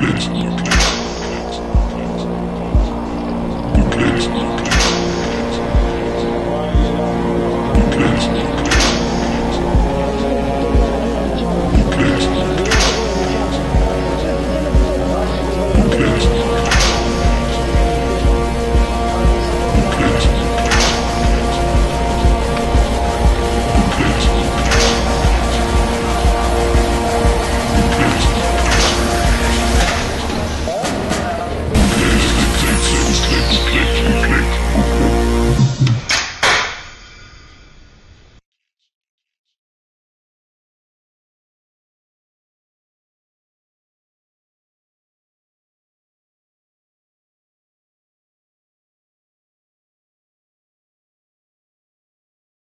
Bootlegs.